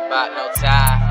not about no time.